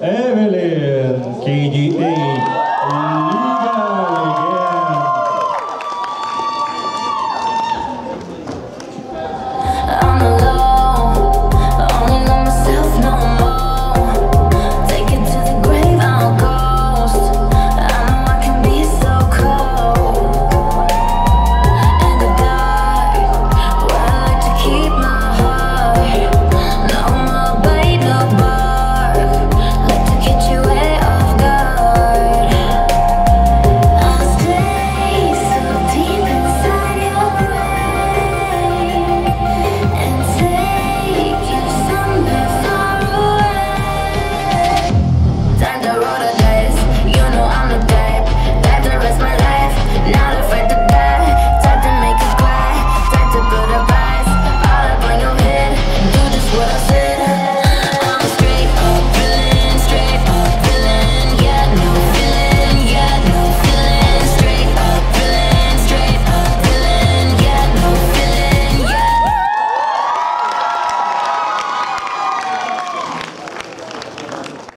Evelynn, KDA.